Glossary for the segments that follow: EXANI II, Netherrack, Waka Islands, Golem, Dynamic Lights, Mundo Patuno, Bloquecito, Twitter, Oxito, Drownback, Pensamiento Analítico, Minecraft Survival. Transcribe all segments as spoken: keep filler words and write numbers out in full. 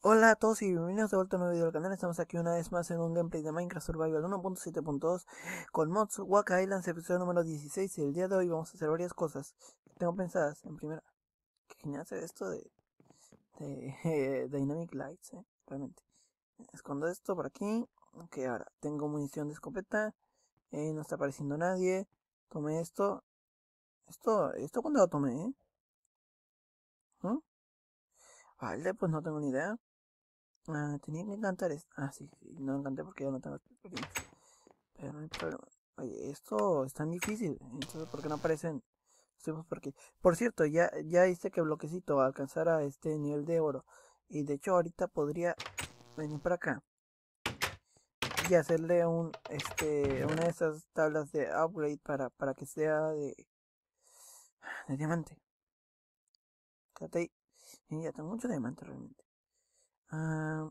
Hola a todos y bienvenidos de vuelta a un nuevo video del canal. Estamos aquí una vez más en un gameplay de Minecraft Survival uno punto siete punto dos con mods Waka Islands, episodio número dieciséis. Y el día de hoy vamos a hacer varias cosas que tengo pensadas. En primera, que genial hacer esto de, de eh, Dynamic Lights, eh, realmente. Escondo esto por aquí. Ok, ahora tengo munición de escopeta. Eh, no está apareciendo nadie. Tomé esto. Esto, esto cuando lo tomé, eh. ¿Mm? Vale, pues no tengo ni idea. Ah, tenía que encantar esto. Ah, sí, sí, no lo encanté porque ya no tengo. Pero no hay problema. Oye, esto es tan difícil. Entonces, ¿por qué no aparecen? Estuvimos por aquí. Por cierto, ya, ya hice que bloquecito va a alcanzar a este nivel de oro. Y de hecho, ahorita podría venir para acá y hacerle un este una de esas tablas de upgrade para, para que sea de, de diamante. Quédate ahí. Y ya tengo mucho diamante realmente. Uh,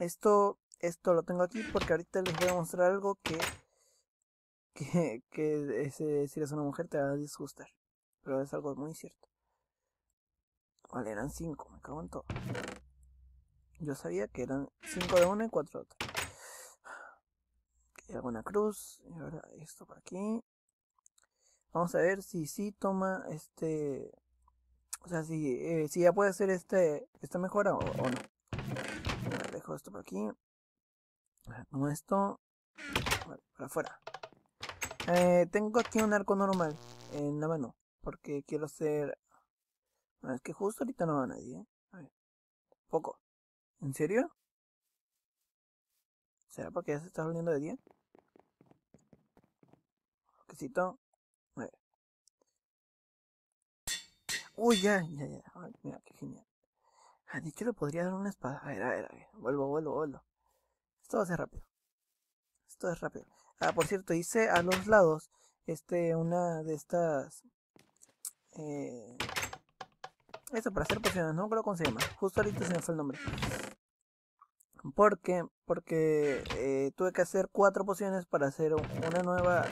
esto esto lo tengo aquí porque ahorita les voy a mostrar algo que que, que ese, si eres una mujer te va a disgustar, pero es algo muy cierto. Vale, eran cinco, me cago en todo. Yo sabía que eran cinco de una y cuatro de otra. Y hago una cruz y ahora esto por aquí. Vamos a ver si sí toma este, o sea, si, eh, si ya puede hacer este, esta mejora o, o no. Vale, dejo esto por aquí. Como esto. Vale, para afuera. Eh, tengo aquí un arco normal en la mano. Porque quiero hacer... Bueno, es que justo ahorita no va a nadie, ¿eh? A ver. Poco. ¿En serio? ¿Será porque ya se está volviendo de día? Bloquecito. A ver. Uy, ya, ya, ya. Ay, mira, qué genial. Ah, de hecho le podría dar una espada. A ver, a ver, a ver. Vuelvo, vuelvo, vuelvo. Esto va a ser rápido. Esto es rápido. Ah, por cierto, hice a los lados este, una de estas. Eh... Eso, para hacer pociones. No creo que se llama. Justo ahorita se me fue el nombre. ¿Por qué? Porque eh, tuve que hacer cuatro pociones para hacer una nueva.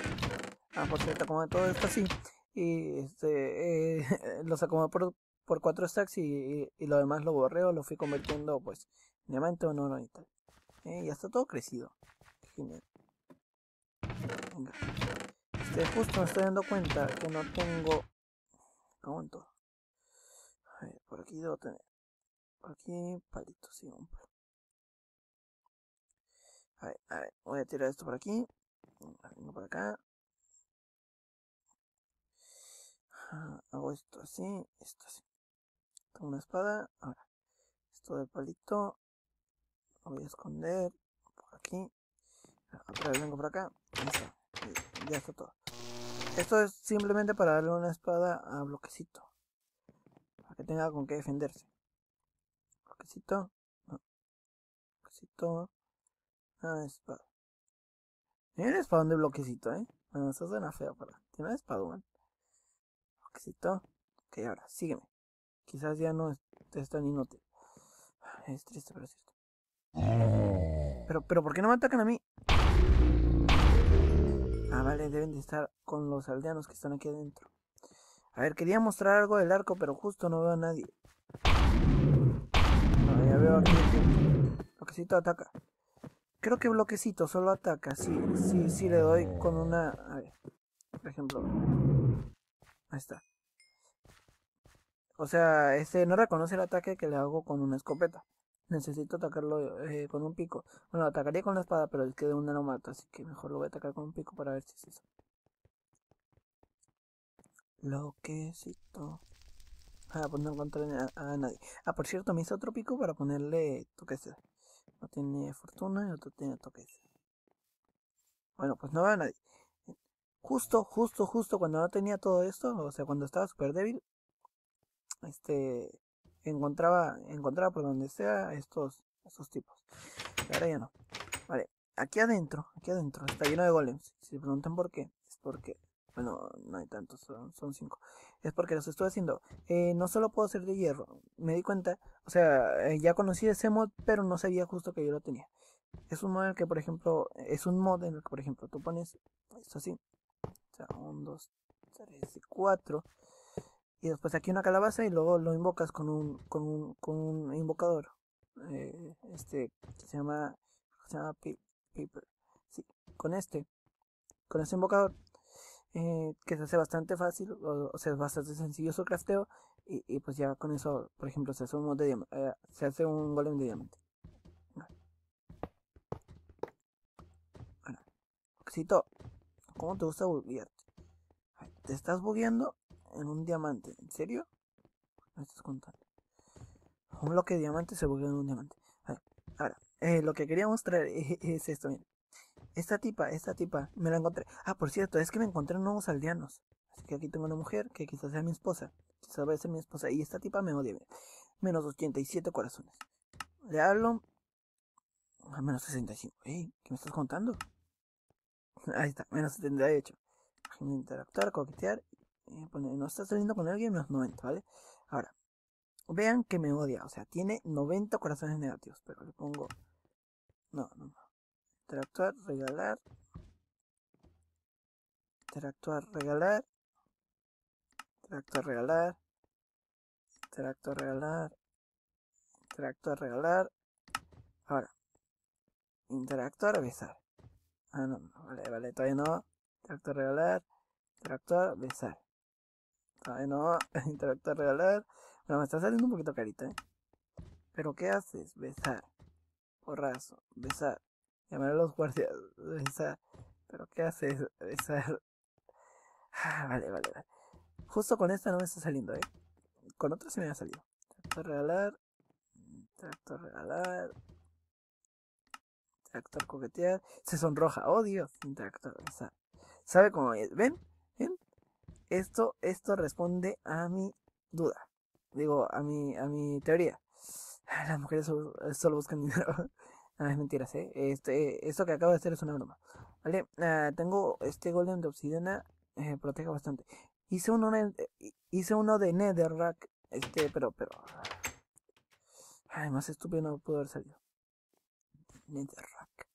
Ah, por cierto, como todo esto así. Y este eh, los acomodé por, por cuatro stacks y, y, y lo demás lo borré o lo fui convirtiendo pues en diamante o no, no y tal. Eh, ya está todo crecido. Genial. Venga. Este, justo me estoy dando cuenta que no tengo. Cago en todo. A ver, por aquí debo tener. Por aquí, palito, sí, un palo. A ver, a ver, voy a tirar esto por aquí. Vengo por acá. Ah, hago esto así, esto así. Tengo una espada. Ahora, esto del palito lo voy a esconder por aquí. Otra vez vengo por acá. Ahí está. Ya está todo. Esto es simplemente para darle una espada a bloquecito. Para que tenga con qué defenderse. Bloquecito. No. Bloquecito. Ah, espada. Tiene un espadón de bloquecito, eh. Bueno, eso suena feo, pero tiene un espadón. Bloquecito. Ok, ahora, sígueme. Quizás ya no es tan inútil. Es triste, pero es cierto. Pero, pero, ¿por qué no me atacan a mí? Ah, vale, deben de estar con los aldeanos que están aquí adentro. A ver, quería mostrar algo del arco, pero justo no veo a nadie. Bueno, ya veo aquí. Bloquecito ataca. Creo que bloquecito solo ataca si, si, si le doy con una... A ver, por ejemplo... Ahí está. O sea, este no reconoce el ataque que le hago con una escopeta. Necesito atacarlo eh, con un pico. Bueno, lo atacaría con la espada, pero es que de una no mata. Así que mejor lo voy a atacar con un pico para ver si es eso. Bloquecito. Ah, pues no encontré a, a nadie. Ah, por cierto, me hice otro pico para ponerle toquece. No tiene fortuna y otro tiene toque. Bueno, pues no va a nadie. Justo, justo, justo cuando no tenía todo esto, o sea, cuando estaba súper débil, este, encontraba, encontraba por donde sea estos, estos tipos. Y ahora ya no. Vale, aquí adentro, aquí adentro, está lleno de golems. Si se preguntan por qué, es porque, bueno, no hay tantos, son, son cinco. Es porque los estoy haciendo. Eh, no solo puedo hacer de hierro, me di cuenta, o sea, eh, ya conocí ese mod, pero no sabía justo que yo lo tenía. Es un mod en el que, por ejemplo, es un mod en el que, por ejemplo, tú pones esto así. O sea, un, dos, tres y cuatro. Y después aquí una calabaza y luego lo invocas con un, con un, con un invocador. eh, este que se llama, se llama paper, sí, con este con este invocador, eh, que se hace bastante fácil, o, o sea, es bastante sencillo su crafteo, y, y pues ya con eso, por ejemplo, se hace un mod de diamante, eh, se hace un golem de diamante. Bueno, Oxito, ¿cómo te gusta buguearte? Te estás bugueando en un diamante, ¿en serio? Me estás contando. Un bloque de diamante se bugueó en un diamante. A ver, ahora, eh, lo que quería mostrar es, es esto, miren. Esta tipa, esta tipa, me la encontré. Ah, por cierto, es que me encontré nuevos aldeanos. Así que aquí tengo una mujer que quizás sea mi esposa. Quizás vaya a ser mi esposa. Y esta tipa me odia, miren. Menos ochenta y siete corazones. Le hablo a menos sesenta y cinco. Ey, ¿qué me estás contando? Ahí está, menos setenta y ocho. Déjame interactuar, coquetear. Eh, poner, no estás saliendo con alguien, menos noventa, ¿vale? Ahora, vean que me odia, o sea, tiene noventa corazones negativos, pero le pongo... No, no, no. Interactuar, regalar. Interactuar, regalar. Interactuar, regalar. Interactuar, regalar. Interactuar, regalar. Ahora. Interactuar, besar. Ah, no, no, vale, vale, todavía no. Interactuar, regalar. Interactuar, besar. Todavía no. Interactuar, regalar. Bueno, me está saliendo un poquito carita, ¿eh? Pero ¿qué haces? Besar. Porrazo. Besar. Llamar a los guardias. Besar. Pero ¿qué haces? Besar. Ah, vale, vale, vale. Justo con esta no me está saliendo, ¿eh? Con otra sí me ha salido. Tractor regalar. Tractor regalar. Tractor coquetear. Se sonroja. Oh, Dios. Tractor besar. ¿Sabe cómo es? ¿Ven? ¿Ven? Esto, esto responde a mi duda. Digo, a mi, a mi teoría. Las mujeres solo, solo buscan dinero. Ah, es mentiras, ¿eh? Este, esto que acabo de hacer es una broma. Vale, ah, tengo este golem de obsidiana. Eh, protege bastante. Hice uno, hice uno de Netherrack. Este, pero, pero... Ay, más estúpido no pudo haber salido. Netherrack.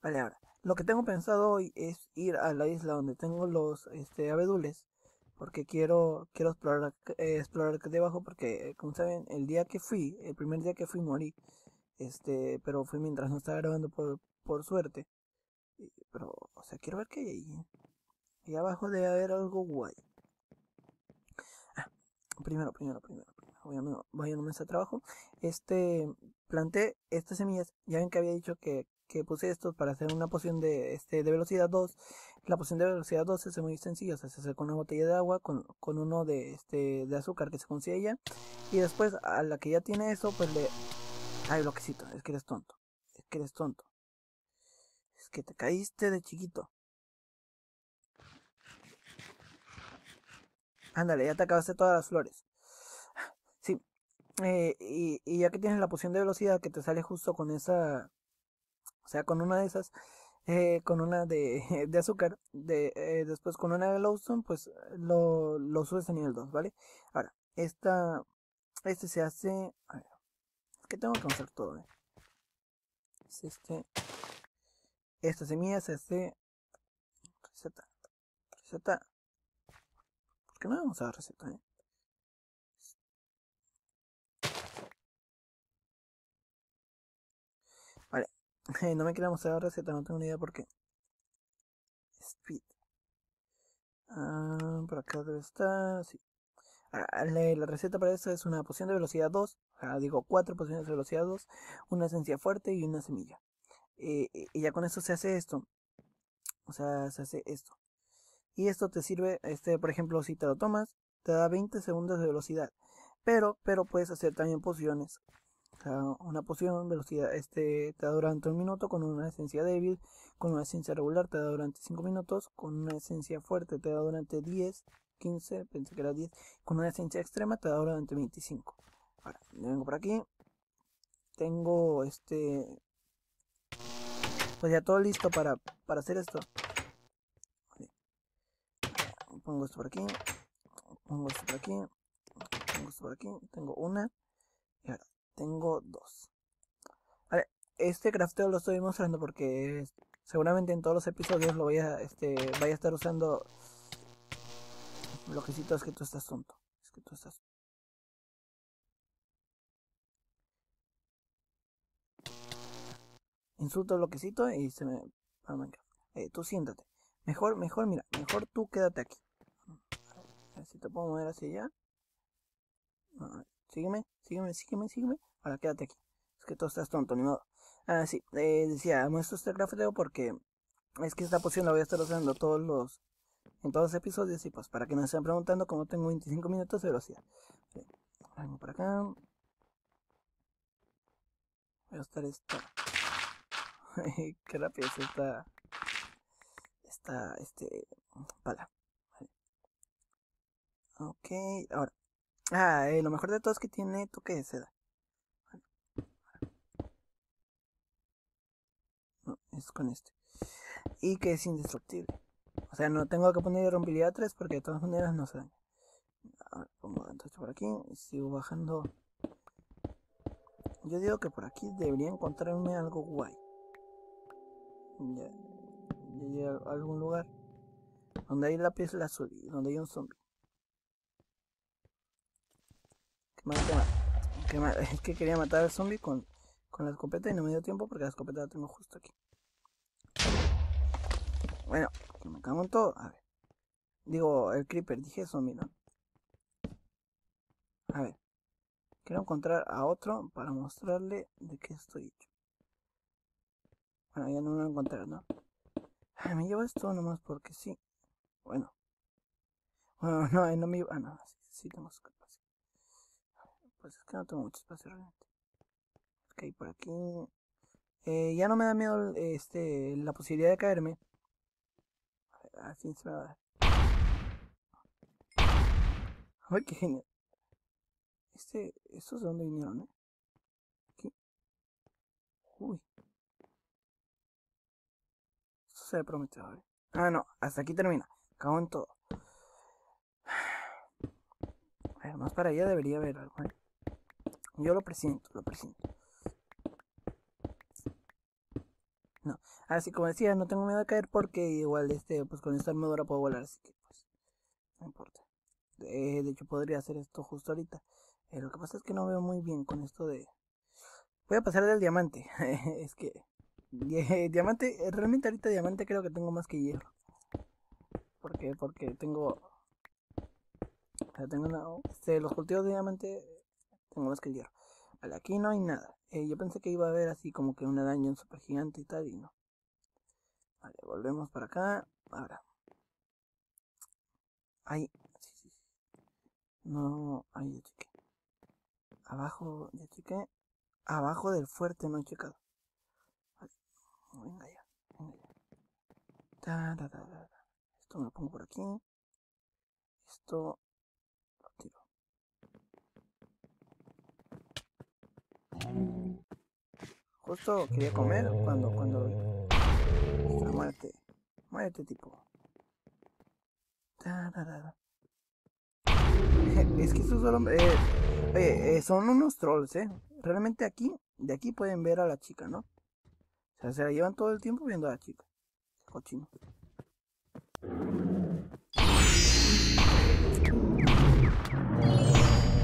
Vale, ahora. Lo que tengo pensado hoy es ir a la isla donde tengo los este, abedules. Porque quiero quiero explorar eh, explorar debajo, porque eh, como saben, el día que fui, el primer día que fui morí, este, pero fue mientras no estaba grabando por, por suerte. Y, pero, o sea, quiero ver qué hay ahí, ¿eh? Ahí abajo debe haber algo guay. Ah, primero, primero, primero, primero. Voy a, no, voy a no me hacer trabajo. Este, planté estas semillas, ya ven que había dicho que, que puse estos para hacer una poción de, este, de velocidad dos. La poción de velocidad dos es muy sencilla, o sea, se hace con una botella de agua, con, con uno de, este, de azúcar que se consigue ya. Y después, a la que ya tiene eso, pues le... Ay, bloquecito, es que eres tonto, es que eres tonto. Es que te caíste de chiquito. Ándale, ya te acabaste todas las flores. Sí, eh, y, y ya que tienes la poción de velocidad que te sale justo con esa... O sea, con una de esas, eh, con una de, de azúcar, de, eh, después con una de glowstone, pues lo, lo subes a nivel dos, ¿vale? Ahora, esta, este se hace, a ver, es que tengo que mostrar todo, ¿eh? Es este, esta semilla se hace, receta, receta, ¿por qué no vamos a dar receta, eh? Hey, no me quería mostrar la receta, no tengo ni idea por qué. Speed. Ah, por acá debe estar. Sí. Ahora, la, la receta para esto es una poción de velocidad dos. Ah, digo, cuatro pociones de velocidad dos. Una esencia fuerte y una semilla. Eh, y ya con esto se hace esto. O sea, se hace esto. Y esto te sirve, este, por ejemplo, si te lo tomas, te da veinte segundos de velocidad. Pero, pero puedes hacer también pociones. Una poción, velocidad, este te da durante un minuto, con una esencia débil, con una esencia regular te da durante cinco minutos, con una esencia fuerte te da durante diez, quince, pensé que era diez, con una esencia extrema te da durante veinticinco. Ahora, vengo por aquí, tengo este, pues ya todo listo para, para hacer esto. Vale. Pongo esto por aquí, pongo esto por aquí, pongo esto por aquí, tengo una, y ahora. Tengo dos. Vale, este crafteo lo estoy mostrando porque seguramente en todos los episodios lo voy a, este, vaya a estar usando. Bloquecito, es que tú estás tonto. Es que tú estás. insulto loquecito y se me... Oh, venga. Eh, tú siéntate. Mejor, mejor, mira, mejor tú quédate aquí. A ver si te puedo mover hacia allá. A ver, sígueme, sígueme, sígueme, sígueme. Ahora quédate aquí. Es que tú estás tonto, ni modo. Ah, sí, eh, decía, muestro este grafiteo porque es que esta poción la voy a estar usando todos los... en todos los episodios y pues para que no estén preguntando como tengo veinticinco minutos de velocidad. Bien, vengo por acá. Voy a estar esta... Qué rápido es esta... Esta... este... pala. Vale. Ok, ahora. Ah, eh, lo mejor de todo es que tiene toque de seda. No, es con este. Y que es indestructible. O sea, no tengo que poner rompibilidad tres porque de todas maneras no se daña. Ahora pongo esto por aquí. Sigo bajando. Yo digo que por aquí debería encontrarme algo guay. Ya, ya llegué a algún lugar donde hay lápiz azul y donde hay un zombie. Qué mal, qué mal. Qué mal. Es que quería matar al zombie con... con la escopeta y no me dio tiempo porque la escopeta la tengo justo aquí. Bueno, que me cago en todo. A ver. Digo, el creeper. Dije zombie, ¿no? A ver. Quiero encontrar a otro para mostrarle de qué estoy hecho. Bueno, ya no lo encontré, ¿no? Ay, me llevo esto nomás porque sí. Bueno. Bueno, no, no me... Ah, no. Sí, sí tengo espacio. Pues es que no tengo mucho espacio realmente. Ok, por aquí eh, ya no me da miedo este, la posibilidad de caerme. Al fin se me va a dar. Ay, qué genial. Este, ¿estos de dónde vinieron, eh? Aquí. Uy. Esto se ve prometedor, ¿eh? Ah, no, hasta aquí termina. Acabo en todo. A ver, más para allá debería haber algo, ¿eh? Yo lo presiento, lo presiento. No, así como decía, no tengo miedo a caer porque igual este, pues con esta armadura puedo volar, así que pues, no importa. Eh, de hecho podría hacer esto justo ahorita. Eh, lo que pasa es que no veo muy bien con esto de... Voy a pasar del diamante, es que... Eh, diamante, realmente ahorita diamante creo que tengo más que hierro. ¿Por qué? Porque tengo... O sea, tengo una... Este, los cultivos de diamante tengo más que el hierro. Vale, aquí no hay nada. Eh, yo pensé que iba a haber así como que una dungeon super gigante y tal, y no. Vale, volvemos para acá. Ahora. Ahí. Sí, sí, sí. No, ahí ya chequé. Abajo, ya chequé. Abajo del fuerte no he checado. Vale. Venga ya, venga ya. Ta, ta, ta, ta, ta. Esto me lo pongo por aquí. Esto... lo tiro. Justo quería comer cuando, cuando... Ah, muérete, muérete tipo. Es que estos son... Eh, eh, son unos trolls, eh. Realmente aquí, de aquí pueden ver a la chica, ¿no? O sea, se la llevan todo el tiempo viendo a la chica. Cochino.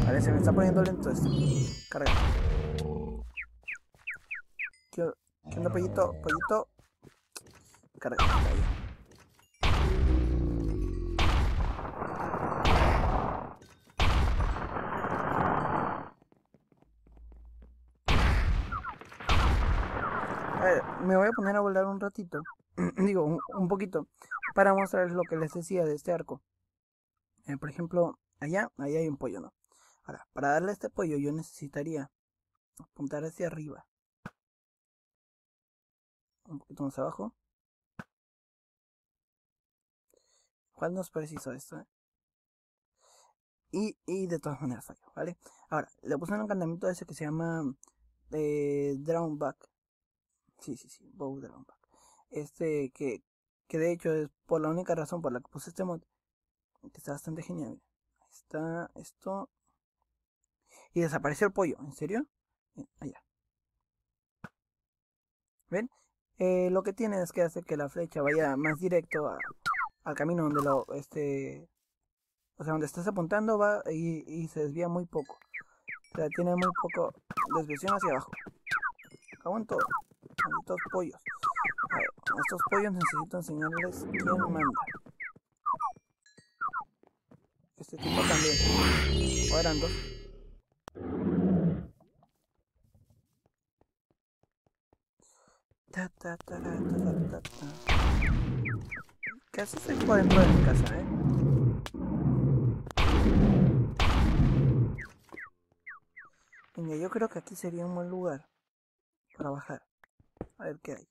Vale, se me está poniendo lento esto. Carga. ¿Qué onda, pollito? Pollito. Carga. A ver, me voy a poner a volar un ratito. Digo, un, un poquito. Para mostrarles lo que les decía de este arco. Eh, por ejemplo, allá, allá hay un pollo, ¿no? Ahora, para darle a este pollo yo necesitaría apuntar hacia arriba. Un poquito más abajo. ¿Cuál nos preciso esto? Eh? Y, y de todas maneras falló, ¿vale? Ahora, le puse un encantamiento a ese que se llama eh, Drownback. Sí, sí, sí, Bow Drownback. Este que, que de hecho es por la única razón por la que puse este mod. Que está bastante genial. Mira. Ahí está esto. Y desapareció el pollo, ¿en serio? Bien, allá. ¿Ven? Eh, lo que tiene es que hace que la flecha vaya más directo a, al camino donde lo, este, o sea, donde estás apuntando va y, y se desvía muy poco. O sea, tiene muy poco desviación hacia abajo. Acabó en todo. estos pollos. A ver, estos pollos necesito enseñarles quién manda. Este tipo también. O eran dos. Ta, ta, ta, ta, ta, ta, ta. Casi se fue dentro de mi casa, eh. Venga, yo creo que aquí sería un buen lugar para bajar. A ver qué hay.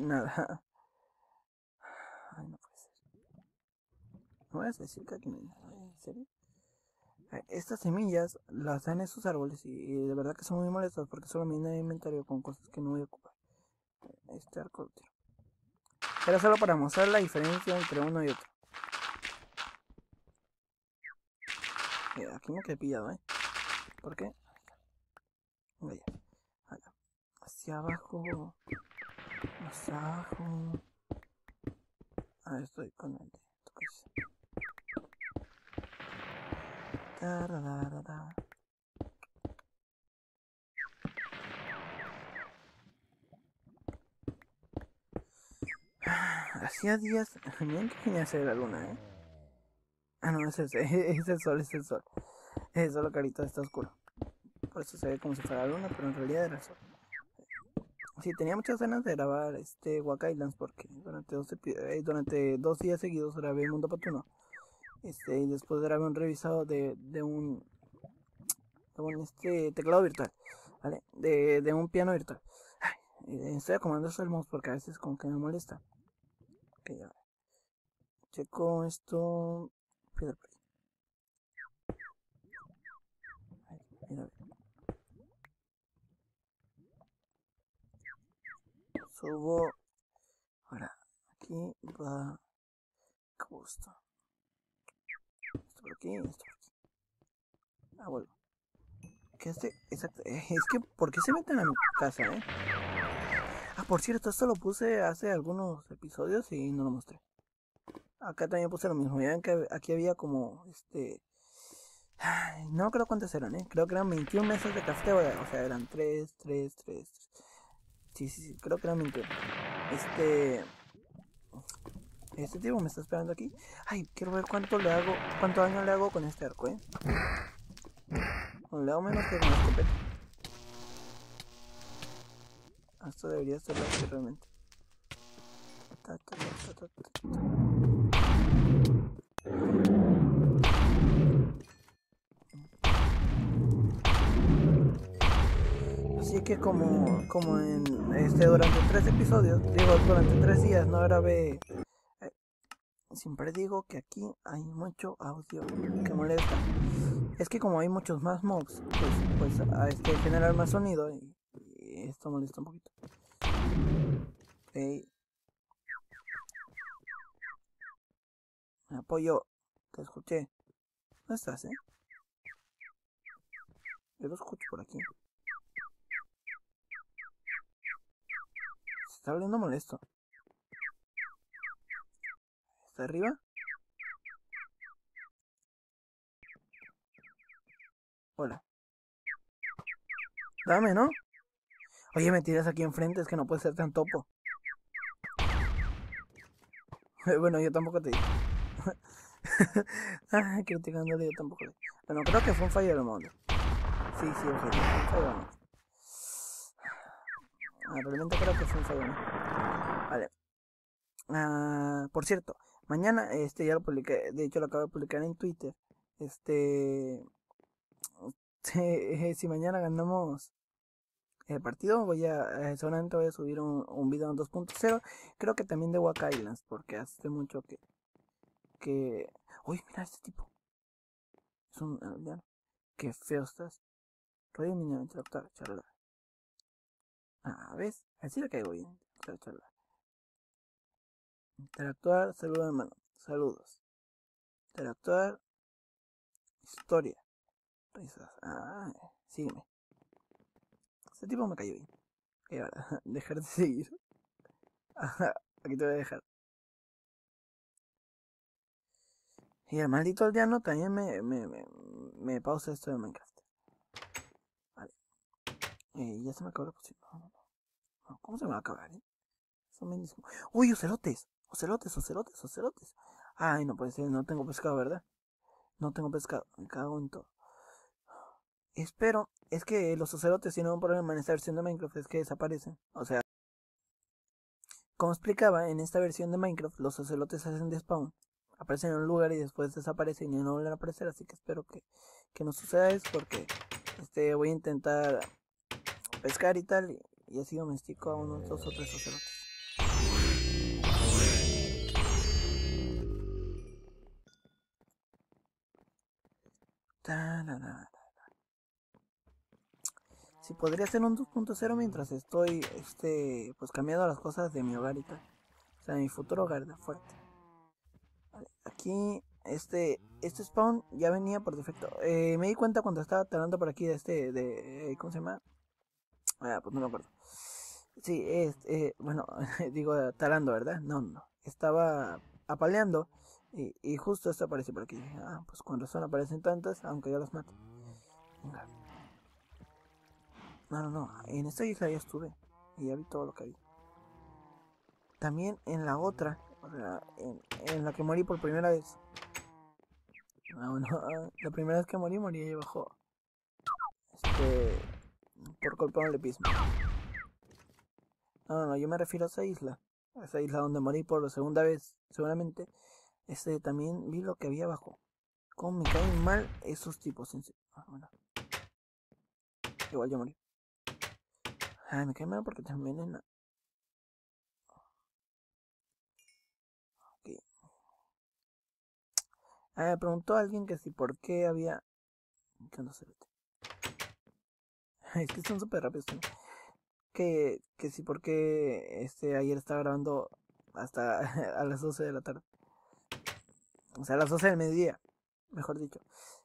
Nada. Ay, no puede ser. ¿No vas a decir que aquí no hay nada? ¿En serio? Estas semillas las dan esos árboles y, y de verdad que son muy molestas porque solo me llenan el inventario con cosas que no voy a ocupar. Este arco tiro. Era solo para mostrar la diferencia entre uno y otro. Mira, aquí me quedé pillado, ¿eh? ¿Por qué? Venga ya. Acá. Hacia abajo. Hacia abajo. Ah, estoy con el de toques. Da, da, da, da, da. Hacía días. Miren que genial se ve la luna, eh. Ah, no, es el, es el sol, es el sol. Es el sol, carita, está oscuro. Por eso se ve como si fuera la luna, pero en realidad era el sol. Sí, tenía muchas ganas de grabar este Waka Islands porque durante dos, eh, durante dos días seguidos grabé Mundo Patuno. Este, y después grabé un revisado de, de un, de un este, teclado virtual, ¿vale? De, de un piano virtual. Ay, estoy acomodando el mouse porque a veces como que me molesta. Okay, a ver. Checo esto. Piedra por ahí. Mira, subo. Ahora, aquí va. Justo. Esto por aquí y esto por aquí. Ah, vuelvo. ¿Qué es este? Exacto. Es que, ¿por qué se meten a mi casa, eh? Ah, por cierto, esto lo puse hace algunos episodios y no lo mostré. Acá también puse lo mismo, ya ven que aquí había como, este... Ay, no creo cuántos eran, ¿eh? Creo que eran veintiún mesas de crafteo, o sea, eran tres, tres, tres, tres... Sí, sí, sí, creo que eran veintiuno. Este... Este tipo me está esperando aquí. Ay, quiero ver cuánto le hago, cuánto daño le hago con este arco, ¿eh? Le hago menos que con la escopeta. Esto debería ser lo que realmente... Ta, ta, ta, ta, ta, ta. Así que como, como en este durante tres episodios, digo durante tres días no grabé, eh, siempre digo que aquí hay mucho audio que molesta. Es que como hay muchos más mobs, pues, pues a este generar más sonido y, y esto molesta un poquito. Okay. Me apoyo, te escuché. ¿Dónde estás, eh? Yo lo escucho por aquí. Se está volviendo molesto. ¿Está arriba? Hola. Dame, ¿no? Oye, me tiras aquí enfrente, es que no puede ser tan topo. Bueno, yo tampoco te digo. Ah, criticándole yo tampoco. Bueno, creo que fue un fallo del mundo. Sí, sí, un fallo. Un fallo del mundo. Ah, realmente creo que fue un fallo del mundo. Vale. Ah, por cierto, mañana, este, ya lo publiqué. De hecho, lo acabo de publicar en Twitter. Este... este si mañana ganamos el partido, voy a eh, seguramente voy a subir un, un video en dos punto cero. Creo que también de Waka Islands, porque hace mucho que... que... Uy, mira este tipo. Es un aldeano. Qué feo estás. Rollo minero, interruptor, charlar. Ah, ¿ves? Así le caigo bien. Charlar. Interactuar, saludo hermano. Saludos. Interactuar. Historia. Risas. Ah, sígueme. Este tipo me cayó bien. Y ahora, dejar de seguir. Ajá, aquí te voy a dejar. Y el maldito aldeano también me, me, me, me pausa esto de Minecraft. Vale. Eh, ya se me acabó la poción. No, no, no. ¿Cómo se me va a acabar, eh? Son buenísimos. ¡Uy, ocelotes! ¡Ocelotes, ocelotes, ocelotes! Ay, no puede ser, no tengo pescado, ¿verdad? No tengo pescado, me cago en todo. Espero, es que los ocelotes tienen un problema en esta versión de Minecraft, es que desaparecen. O sea, como explicaba, en esta versión de Minecraft los ocelotes hacen de spawn. Aparecen en un lugar y después desaparecen y no vuelven a aparecer, así que espero que, que no suceda eso, porque este voy a intentar pescar y tal, y, y así domestico a unos dos o tres ocelotes. Si sí, podría hacer un dos punto cero mientras estoy este pues cambiando las cosas de mi hogar y tal. O sea, de mi futuro hogar, la fuerte. Vale, aquí este este spawn ya venía por defecto. Eh, me di cuenta cuando estaba talando por aquí de este de eh, ¿cómo se llama? Ah, pues no me acuerdo. Sí, es, eh, bueno, digo talando, ¿verdad? No, no. Estaba apaleando. Y, y justo esto aparece por aquí. Ah, pues con razón aparecen tantas, aunque ya las mate. Venga. No, no, no. En esta isla ya estuve. Y ya vi todo lo que vi. También en la otra. En, en la que morí por primera vez. Ah, bueno. La primera vez que morí, morí ahí abajo. Este... Por culpa de un lepismo. No, no, no. Yo me refiero a esa isla. A esa isla donde morí por la segunda vez, seguramente. Este, también vi lo que había abajo. Cómo me caen mal esos tipos. En serio. Ah, bueno. Igual yo morí. Ay, me caen mal porque te envenenan. Ok. Ah, me preguntó a alguien que si por qué había... ¿Qué onda, cerote? Es que son súper rápidos, ¿no? Que, que si por qué este, ayer estaba grabando hasta a las doce de la tarde. O sea, a las doce del mediodía, mejor dicho.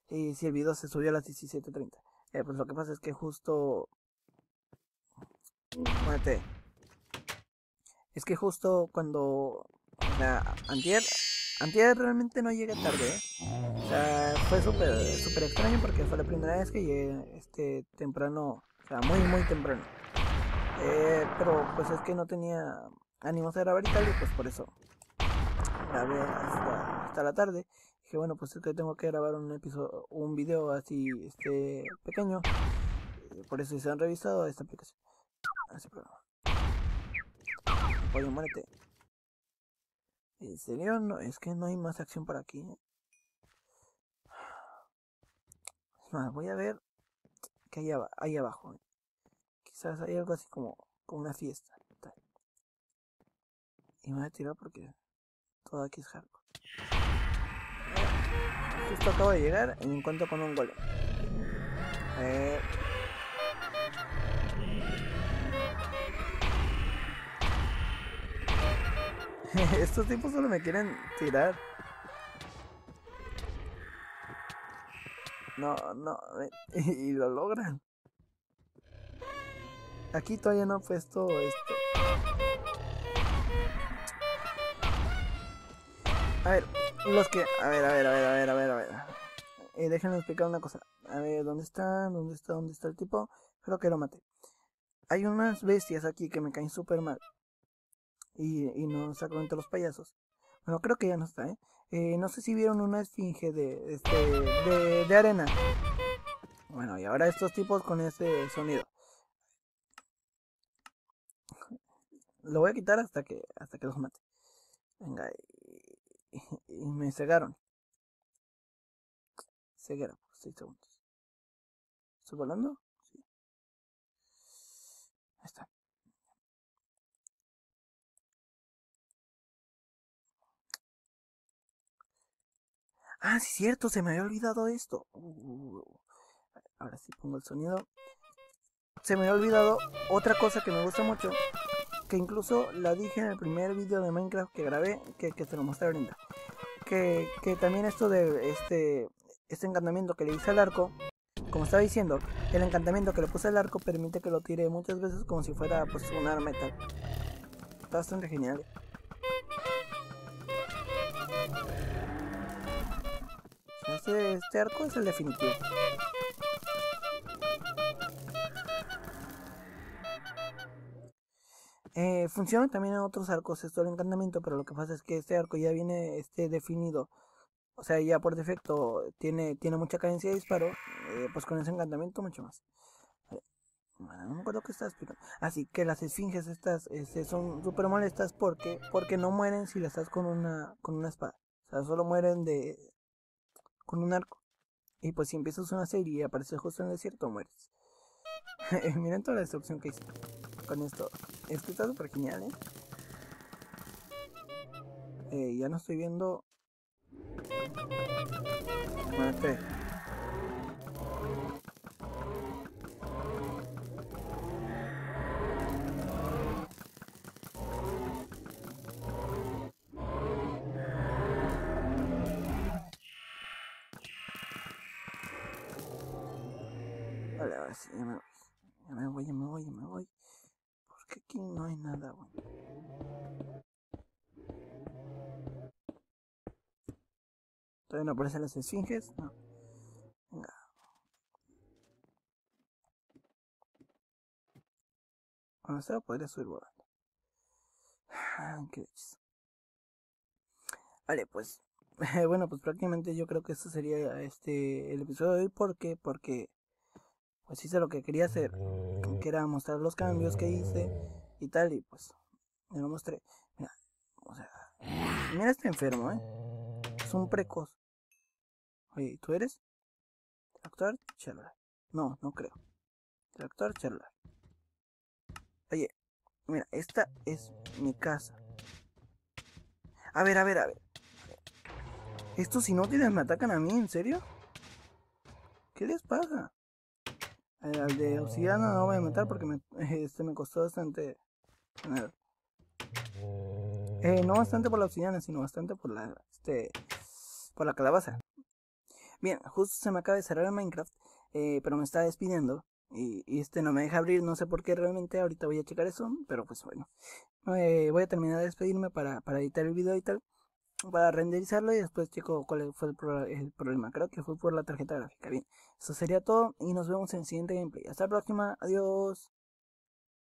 Y si el video se subió a las diecisiete treinta. Eh, pues lo que pasa es que justo... Muérete. Es que justo cuando... O sea, antier... Antier realmente no llegué tarde, ¿eh? O sea, fue súper súper extraño porque fue la primera vez que llegué este temprano. O sea, muy, muy temprano. Eh, pero pues es que no tenía ánimos de grabar y tal, y pues por eso grabé hasta... hasta la tarde. Dije, bueno, pues es que tengo que grabar un episodio, un video así este pequeño, por eso se han revisado esta aplicación, este programa. Oye, muérete. En serio, no, es que no hay más acción por aquí, ¿eh? Es más, voy a ver que hay, ab hay abajo, ¿eh? Quizás hay algo así como, como una fiesta tal. Y me voy a tirar porque todo aquí es hardcore. Justo acabo de llegar y me encuentro con un golem. Eh... Estos tipos solo me quieren tirar. No, no, y lo logran. Aquí todavía no he puesto esto. A ver, los que... A ver, a ver, a ver, a ver, a ver, a ver. Eh, déjenme explicar una cosa. A ver, ¿dónde está? ¿Dónde está? ¿Dónde está el tipo? Creo que lo maté. Hay unas bestias aquí que me caen súper mal. Y, y no saco entre los payasos. Bueno, creo que ya no está, ¿eh? eh no sé si vieron una esfinge de, este, de, de arena. Bueno, y ahora estos tipos con ese sonido. Lo voy a quitar hasta que, hasta que los mate. Venga, Y, y me cegaron. Ceguera por seis segundos. ¿Estoy volando? Sí. Ahí está. Ah, sí, cierto, se me había olvidado esto. Uh, ahora sí pongo el sonido. Se me había olvidado otra cosa que me gusta mucho, que incluso la dije en el primer video de Minecraft que grabé, que, que se lo mostré ahorita, que, que también esto de este este encantamiento que le hice al arco, como estaba diciendo, el encantamiento que le puse al arco permite que lo tire muchas veces como si fuera pues un arma y tal. Está bastante genial. Este, este arco es el definitivo. Eh, funcionan también en otros arcos, esto del encantamiento, pero lo que pasa es que este arco ya viene este definido. O sea, ya por defecto tiene, tiene mucha cadencia de disparo, eh, pues con ese encantamiento mucho más. Bueno, no me acuerdo que estaba explicando. Así que las esfinges estas este, son súper molestas porque, porque no mueren si las estás con una, con una espada. O sea, solo mueren de con un arco. Y pues si empiezas una serie y apareces justo en el desierto, mueres. Miren toda la destrucción que hice con esto. Es que está súper genial, ¿eh? Eh, ya no estoy viendo... Muérete. Vale, ahora sí, ya me voy. Ya me voy, ya me voy, ya me voy. Porque aquí no hay nada bueno. Todavía no aparecen las esfinges, no. Venga. Bueno, estaba podría subir volando. Qué hechizo. Vale, pues. Bueno, pues prácticamente yo creo que esto sería este el episodio de hoy. ¿Por qué? Porque pues hice lo que quería hacer, que era mostrar los cambios que hice y tal, y pues me lo mostré. Mira, o sea, mira este enfermo, eh. Es un precoz. Oye, ¿tú eres? Tractor, charlar. No, no creo. Tractor, charlar. Oye, mira, esta es mi casa. A ver, a ver, a ver. Estos inútiles me atacan a mí, ¿en serio? ¿Qué les pasa? Al de obsidiana no voy a matar porque me, este me costó bastante. Eh, no bastante por la obsidiana, sino bastante por la este por la calabaza. Bien, justo se me acaba de cerrar el Minecraft, eh, pero me está despidiendo y, y este no me deja abrir, no sé por qué realmente. Ahorita voy a checar eso, pero pues bueno, eh, voy a terminar de despedirme para, para editar el video y tal, para renderizarlo, y después checo cuál fue el, pro el problema. Creo que fue por la tarjeta gráfica. Bien, eso sería todo y nos vemos en el siguiente gameplay. Hasta la próxima, adiós.